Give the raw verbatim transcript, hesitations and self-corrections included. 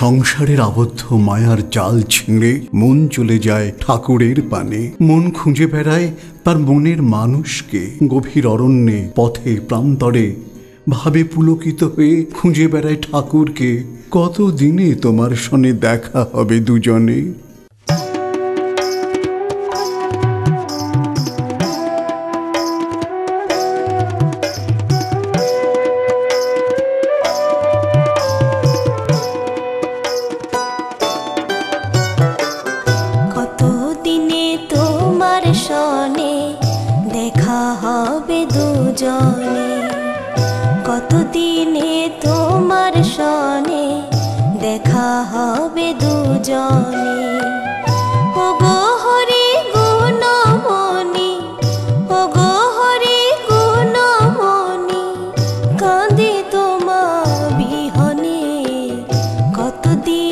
संसारेर आबद्ध मायार जाल छिंड़े मन चले जाए ठाकुरेर पाने। मन खुंजे बेड़ाय तार मनेर मानुषके गभीर अरण्ये पथे प्रान्तरे भावे पुलकित हुए खुंजे बेड़ाय ठाकुरके। कतो दिने तोमार सने देखा हबे दुजने। কতদিনে তোমার সনে দেখা হবে দুজনে। ওগো হরি গুণমণি, ওগো হরি গুণমণি, কাঁদে তোমার বিহনে কতদিন।